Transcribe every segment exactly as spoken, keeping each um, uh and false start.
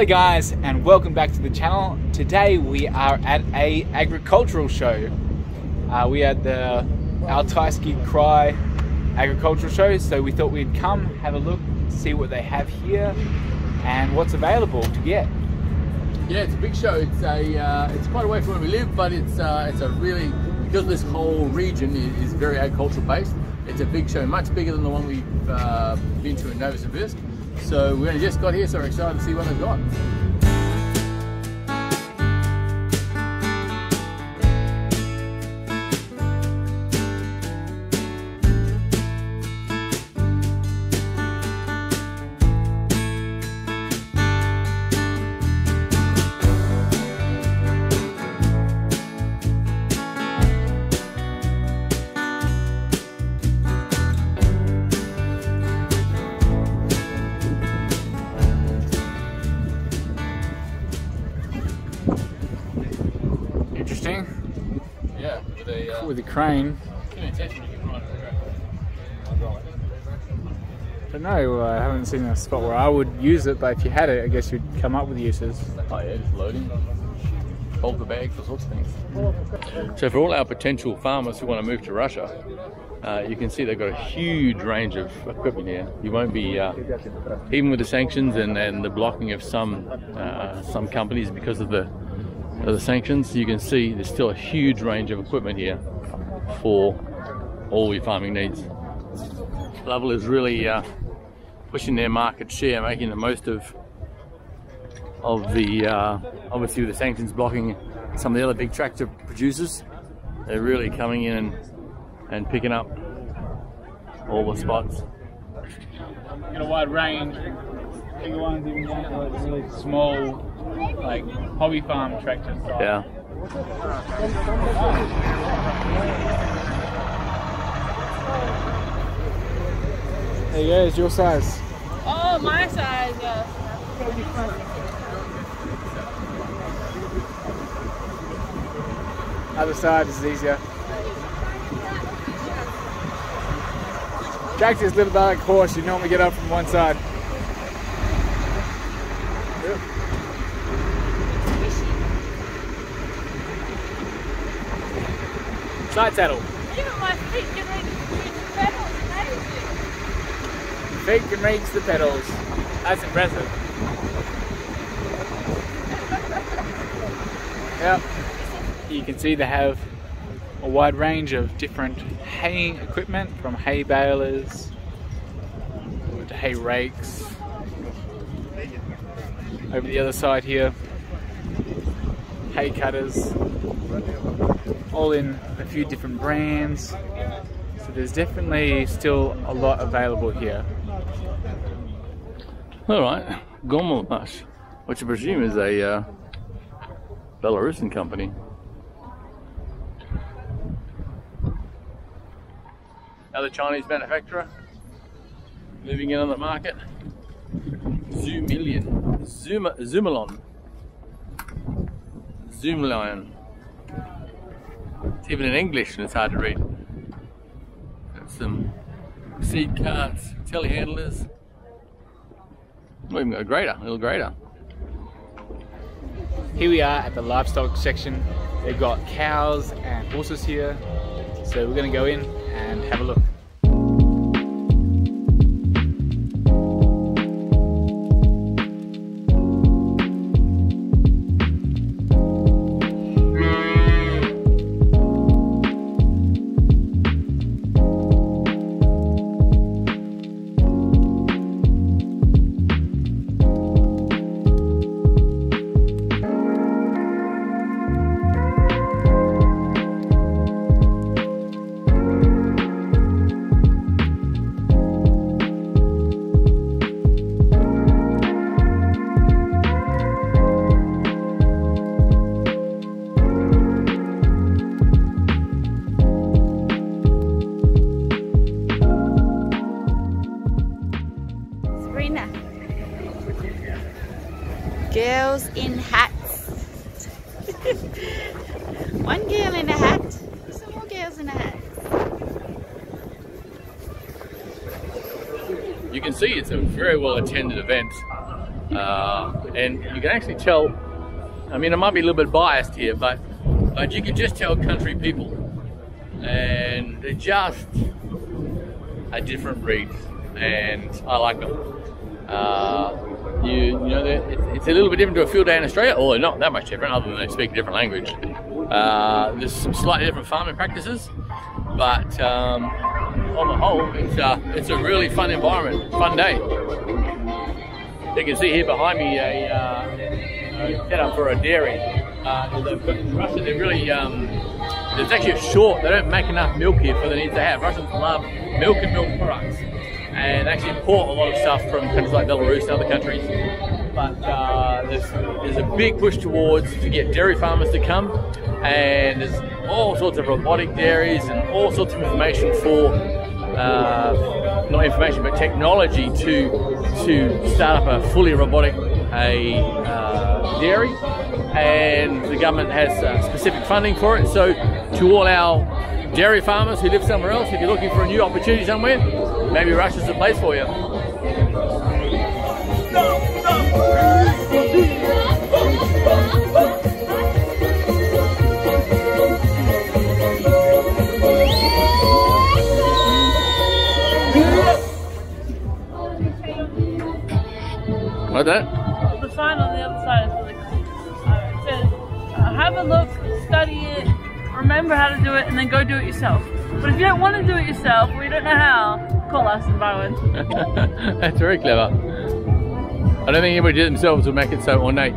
Hello guys, and welcome back to the channel. Today we are at a agricultural show. Uh, we are at the Altaiski Krai agricultural show, so we thought we'd come, have a look, see what they have here, and what's available to get. Yeah, it's a big show. It's a uh, it's quite away from where we live, but it's uh, it's a really, because this whole region is very agricultural based. It's a big show, much bigger than the one we've uh, been to in Novosibirsk. So we only just got here, so we're excited to see what they've got. Interesting. Yeah, with a, uh, with a crane. I don't know, I haven't seen a spot where I would use it, but if you had it, I guess you'd come up with uses. Oh yeah, just loading, bulk bags, all sorts of things. So for all our potential farmers who want to move to Russia, uh, you can see they've got a huge range of equipment here. You won't be, uh, even with the sanctions and, and the blocking of some, uh, some companies because of the Of the sanctions, you can see there's still a huge range of equipment here for all your farming needs. Lovell is really uh, pushing their market share, making the most of of the uh, obviously with the sanctions blocking some of the other big tractor producers. They're really coming in and, and picking up all the spots. Got a wide range. Bigger ones, even more like really small, like hobby farm tractors. Yeah. There you go, it's your size. Oh, my size, yes. Other side is easier. Tractors live like a horse, you normally get up from one side. Side saddle. Even my feet can reach the pedals, amazing. Feet can reach the pedals. That's impressive. Yep. You can see they have a wide range of different haying equipment, from hay balers to hay rakes. Over the other side here, hay cutters, all in a few different brands. So there's definitely still a lot available here. All right, Gomolmash, which I presume is a uh, Belarusian company. Another Chinese manufacturer moving in on the market. Zoomlion, Zoom, Zoomlion, Zoomlion. It's even in English and it's hard to read. Got some seed carts, telehandlers. We've even got a grater, a little grater. Here we are at the livestock section. They've got cows and horses here, so we're going to go in and have a look. Girls in hats. One girl in a hat. Some more girls in a hat. You can see it's a very well attended event. Uh, and you can actually tell, I mean, I might be a little bit biased here, but, but you can just tell country people, and they're just a different breed, and I like them. Uh, you, you know, it's a little bit different to a field day in Australia, or not that much different, other than they speak a different language. Uh, there's some slightly different farming practices, but um, on the whole, it's a, it's a really fun environment, fun day. You can see here behind me a, uh, a setup for a dairy. Uh, in Russia, they're really, um, there's actually a short, they don't make enough milk here for the needs they have. Russians love milk and milk products, and actually import a lot of stuff from countries like Belarus and other countries. But uh, there's, there's a big push towards to get dairy farmers to come, and there's all sorts of robotic dairies and all sorts of information for, uh, not information, but technology to to start up a fully robotic a uh, dairy, and the government has uh, specific funding for it. So to all our dairy farmers who live somewhere else, if you're looking for a new opportunity somewhere, maybe Russia's the place for you. What's that? The sign on the other side is really cool. Uh, it says, uh, have a look, study it, remember how to do it, and then go do it yourself. But if you don't want to do it yourself, or you don't know how, call us and buy one. That's very clever. I don't think anybody did it themselves will make it so ornate.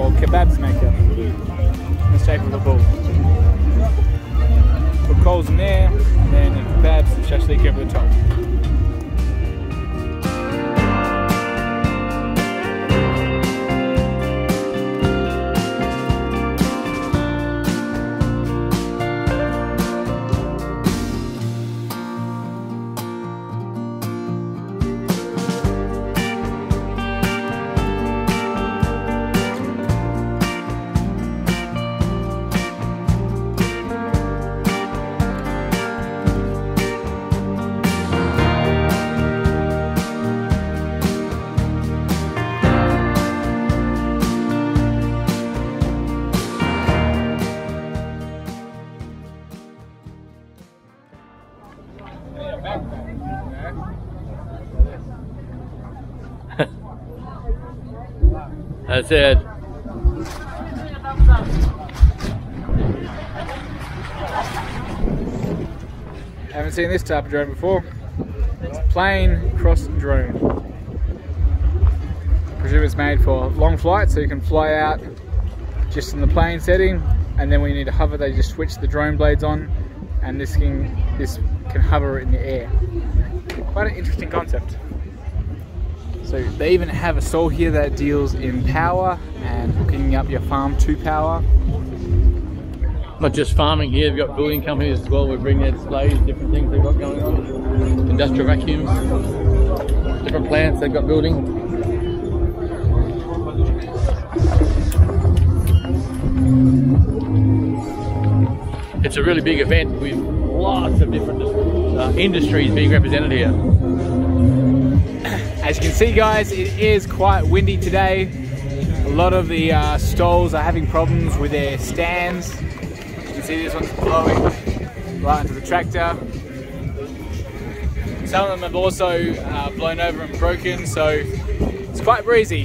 Or kebabs maker in the shape of a ball. Put coals in there, and then the kebabs and shashlik over the top. That's it. Haven't seen this type of drone before. It's plane cross drone. I presume it's made for long flights, so you can fly out just in the plane setting, and then when you need to hover, they just switch the drone blades on, and this can, this can hover in the air. Quite an interesting concept. So they even have a stall here that deals in power and hooking up your farm to power. Not just farming here, they've got building companies as well. We bring their displays, different things they've got going on. Industrial vacuums, different plants they've got building. It's a really big event with lots of different uh, industries being represented here. As you can see, guys, it is quite windy today. A lot of the uh, stalls are having problems with their stands. You can see this one's blowing right into the tractor. Some of them have also uh, blown over and broken, so it's quite breezy.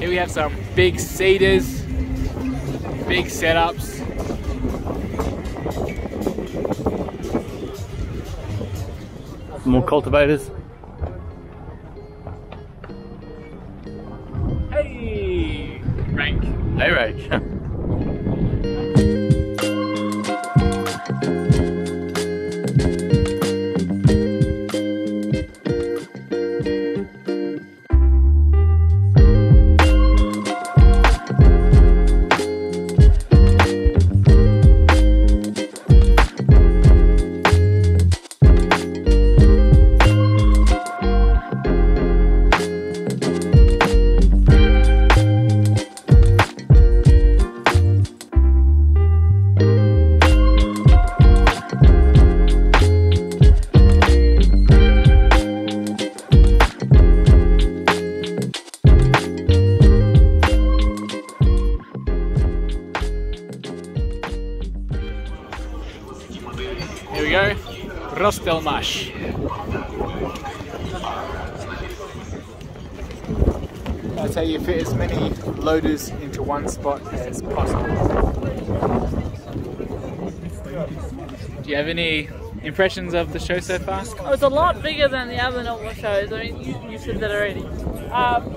Here we have some big cedars, big setups. More cultivators. Hey, Rank. Hey, Rank. Gomolmash. That's how you fit as many loaders into one spot as possible. Do you have any impressions of the show so far? Oh, it's a lot bigger than the other normal shows. I mean, you, you said that already. Um,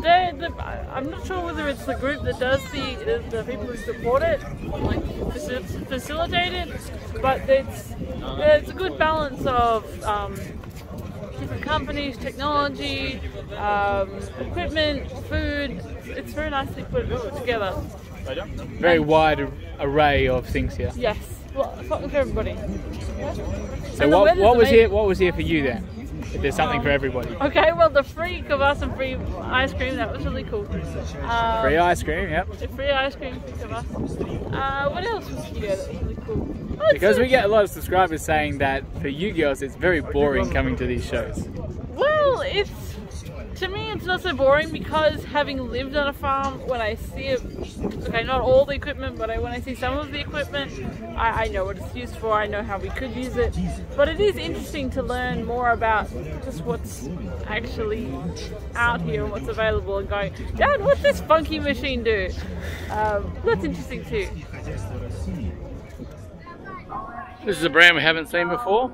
they're, they're, I'm not sure whether it's the group that does the, the, the people who support it, like facilitate it, but it's it's a good balance of um, different companies, technology, um, equipment, food. It's very nicely put together. Very and wide array of things here. Yes, well, something for everybody. So what, what was amazing. here? What was here for you then? If there's something um, for everybody. Okay, well the free kvass and free ice cream, that was really cool. Um, free ice cream, yep. Free ice cream, free kvass. Uh, what else was here that was really cool? Because we get a lot of subscribers saying that for you girls it's very boring coming to these shows. Well, it's to me it's not so boring because having lived on a farm, when I see it, okay, not all the equipment, but I, when I see some of the equipment, I, I know what it's used for, I know how we could use it. But it is interesting to learn more about just what's actually out here and what's available and going, Dad, what's this funky machine do? Um, that's interesting too. This is a brand we haven't seen before.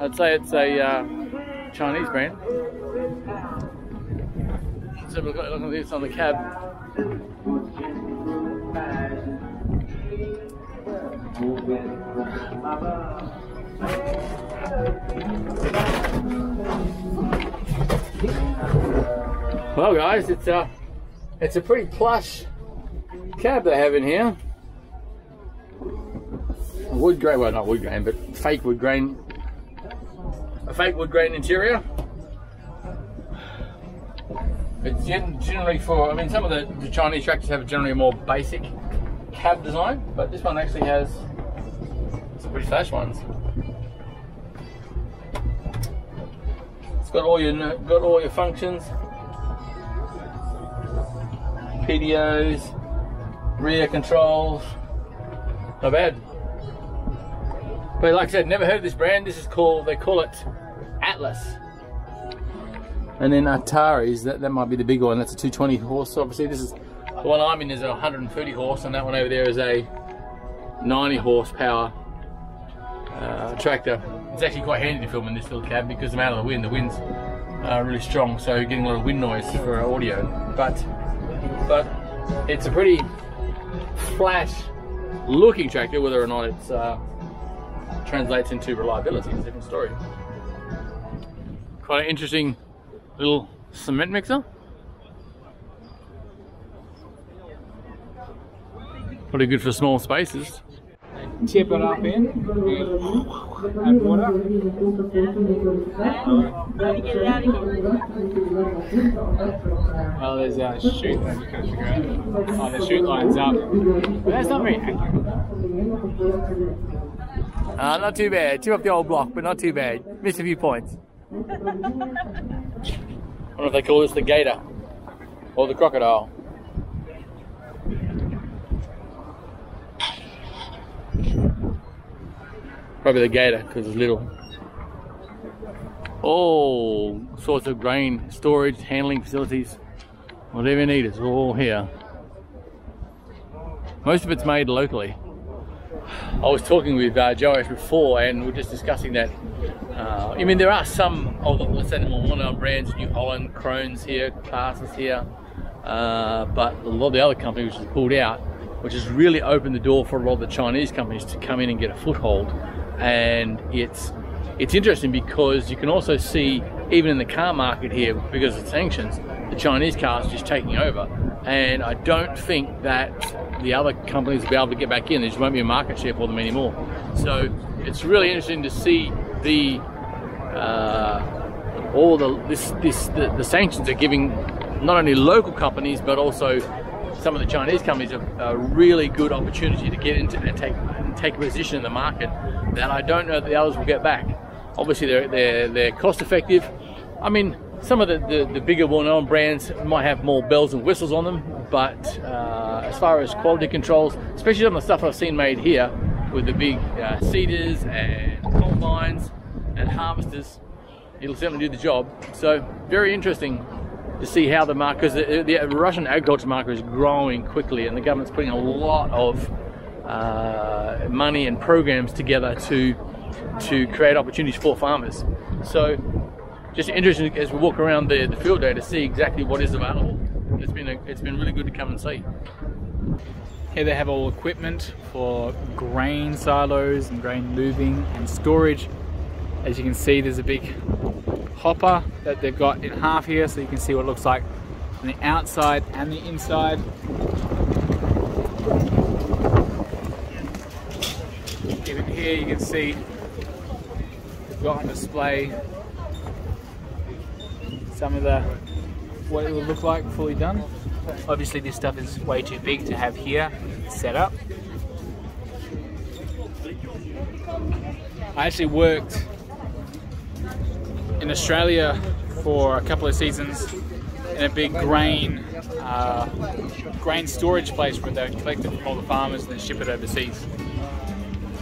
I'd say it's a uh, Chinese brand. Let's have a look at this on the cab. Well, guys, it's a it's a pretty plush cab they have in here. Wood grain, well not wood grain, but fake wood grain, a fake wood grain interior. It's generally for, I mean some of the, the Chinese tractors have generally a more basic cab design, but this one actually has some pretty flash ones. It's got all your, got all your functions, P D Os, rear controls, not bad. But like I said, never heard of this brand. This is called, they call it Atlas. And then Ataris, that, that might be the big one. That's a two twenty horse. So obviously this is, the one I'm in is a one hundred thirty horse, and that one over there is a ninety horsepower uh, tractor. It's actually quite handy to film in this little cab because the amount of the wind, the wind's uh, really strong, so you're getting a lot of wind noise for our audio. But, but it's a pretty flat looking tractor, whether or not it's, uh, translates into reliability, it's a different story. Quite an interesting little cement mixer. Pretty good for small spaces. Chip it up in, add water. Well, there's a chute that you can figure out. Oh, the chute lines up. But that's not very accurate. Uh, not too bad. Two up the old block, but not too bad. Missed a few points. I wonder if they call this the gator or the crocodile. Probably the gator because it's little. All sorts of grain storage, handling facilities, whatever you need is all here. Most of it's made locally. I was talking with uh, Joash before and we were just discussing that. Uh, I mean, there are some of the West Animal Warner brands, New Holland, Krone's here, Claas's here, uh, but a lot of the other companies which is pulled out, which has really opened the door for a lot of the Chinese companies to come in and get a foothold. And it's it's interesting because you can also see, even in the car market here, because of sanctions, the Chinese cars just taking over. And I don't think that the other companies will be able to get back in. There just won't be a market share for them anymore. So it's really interesting to see the uh, all the this this the, the sanctions are giving not only local companies but also some of the Chinese companies a, a really good opportunity to get into and take and take a position in the market that I don't know that the others will get back. Obviously, they're they're, they're cost effective. I mean, some of the, the, the bigger well-known brands might have more bells and whistles on them, but uh, as far as quality controls, especially some of the stuff I've seen made here with the big uh, seeders and combines and harvesters, it'll certainly do the job. So very interesting to see how the market, because the, the Russian agriculture market is growing quickly and the government's putting a lot of uh, money and programs together to, to create opportunities for farmers. So just interesting as we walk around the, the field day to see exactly what is available. It's been a, it's been really good to come and see. Here they have all equipment for grain silos and grain moving and storage. As you can see, there's a big hopper that they've got in half here, so you can see what it looks like on the outside and the inside. Even here you can see they've got on display some of the what it will look like fully done. Obviously this stuff is way too big to have here set up. I actually worked in Australia for a couple of seasons in a big grain uh, grain storage place where they collect it from all the farmers and then ship it overseas.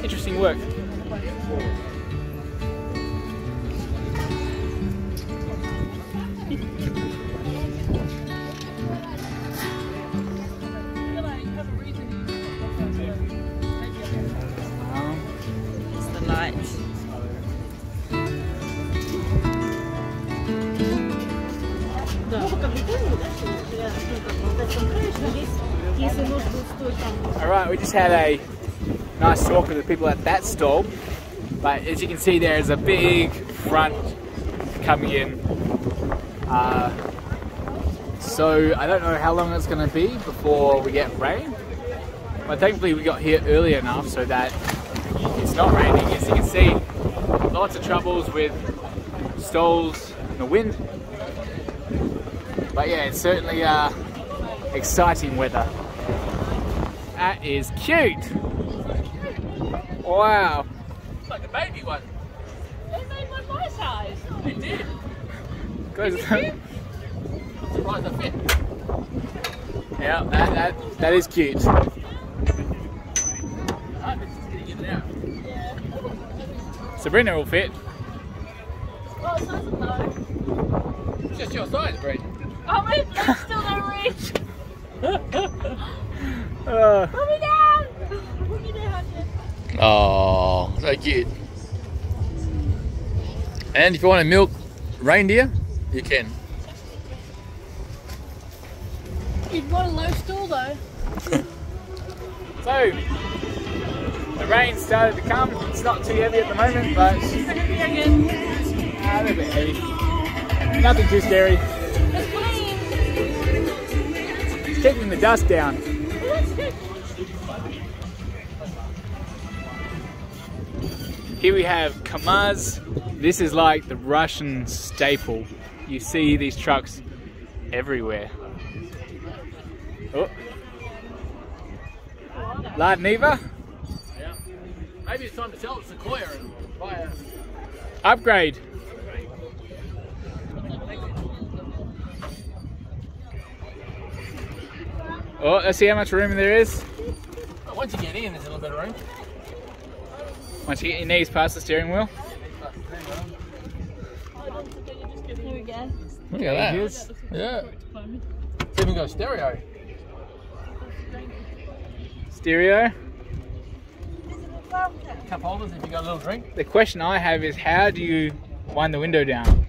Interesting work. Alright, we just had a nice talk with the people at that stall, but as you can see there is a big front coming in. Uh, so I don't know how long it's going to be before we get rain, but thankfully we got here early enough so that it's not raining. As you can see, lots of troubles with stalls and the wind. But yeah, it's certainly uh, exciting weather. That is cute! Wow! It's like a baby one. They made one my size. They did. Is it cute? I'm surprised I fit. Yeah, that, that, that is cute. Sabrina will fit. Oh, so it's low. It's just your size, Brady. Oh, my foot's still don't reach. uh, Put me down! Put me down, Jeff. Oh, so cute. And if you want to milk reindeer, you can. You'd want a low stool, though. So, the rain started to come. It's not too heavy at the moment, but it's a heavy again. A little bit heavy. Nothing too scary. Keeping the dust down. Here we have Kamaz. This is like the Russian staple. You see these trucks everywhere. Oh. Lada Niva? Yeah. Maybe it's time to sell it Sequoia and buy a upgrade. Oh, let's see how much room there is. Oh, once you get in, there's a little bit of room. Once you get your knees past the steering wheel. Here we go. Look at that. Is. Yeah. It's even got a stereo. Stereo. Cup holders if you got a little drink. The question I have is, how do you wind the window down?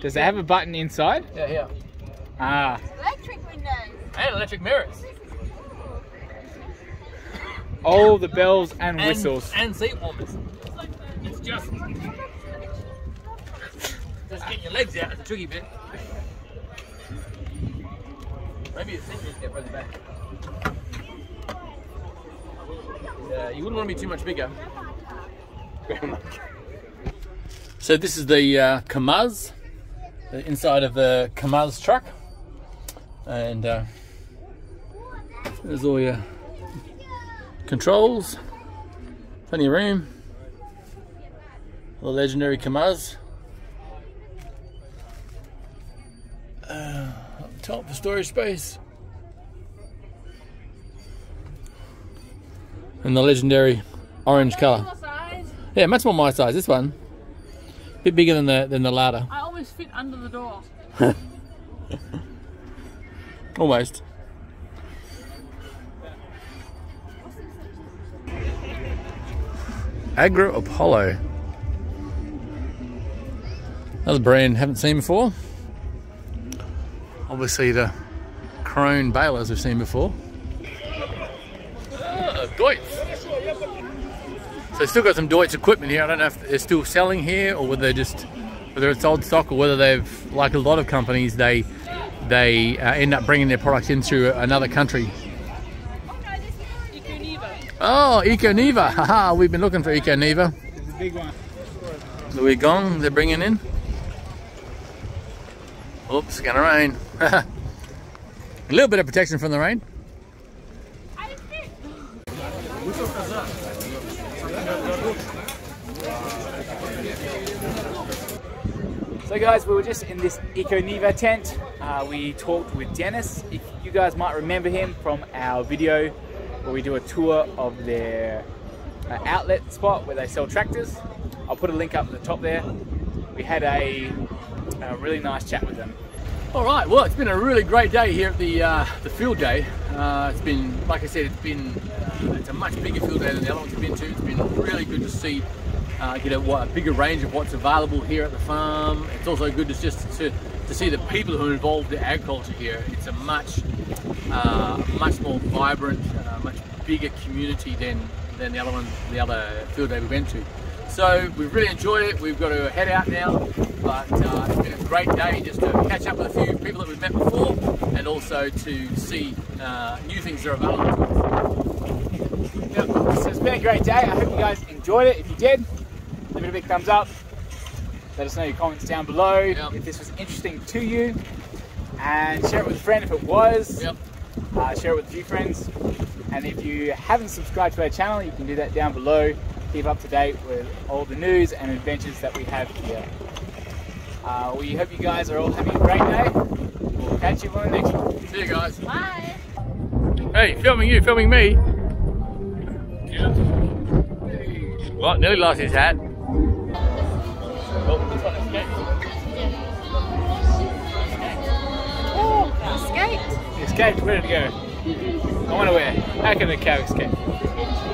Does it have a button inside? Yeah, yeah. Ah. Electric windows. And electric mirrors. All the bells and whistles. And, and seat warmers. It's just... just getting your legs out is a tricky bit. Maybe your seat needs to get further back. Uh, you wouldn't want to be too much bigger. So this is the uh, Kamaz, the inside of the Kamaz truck, and uh, there's all your controls, plenty of room, the legendary Kamaz. Uh, up top for storage space. And the legendary orange colour. Yeah, much more my size. This one, a bit bigger than the than the Lada. I almost fit under the door. Almost. Agro Apollo. Another brand I haven't seen before. Obviously the Krone balers we've seen before. Deutz. So still got some Deutz equipment here. I don't know if they're still selling here or whether they just whether it's old stock or whether they've, like a lot of companies, they they uh, end up bringing their products into another country. Eco Neva. Oh, Eco Neva. Haha, we've been looking for Eco Neva. It's a big one. Louis Gong, they're bringing in. Oops, it's gonna rain. A little bit of protection from the rain. So guys, we were just in this Eco Neva tent. Uh, we talked with Dennis. If you guys might remember him from our video where we do a tour of their uh, outlet spot where they sell tractors. I'll put a link up at the top there. We had a, a really nice chat with them. All right, well, it's been a really great day here at the uh, the field day. Uh, it's been, like I said, it's been uh, it's a much bigger field day than the other ones we've been to. It's been really good to see. Uh, get a, a bigger range of what's available here at the farm. It's also good to just to, to see the people who are involved in agriculture here. It's a much uh, much more vibrant, uh, much bigger community than than the other one, the other field day we went to. So we've really enjoyed it. We've got to head out now, but uh, it's been a great day just to catch up with a few people that we've met before, and also to see uh, new things that are available to us. So it's been a great day. I hope you guys enjoyed it. If you did, give it a big thumbs up, let us know your comments down below. Yep. If this was interesting to you, and share it with a friend if it was. Yep. Uh, share it with a few friends, and if you haven't subscribed to our channel, you can do that down below. Keep up to date with all the news and adventures that we have here. Uh, we hope you guys are all having a great day. We'll catch you on the next one. See you guys. Bye. Hey, filming you, filming me. Yeah. Hey. Well, nearly lost his hat. Oh, this one escaped. Oh, escaped. Escaped, where did it go? I wonder where. How can the cow escape?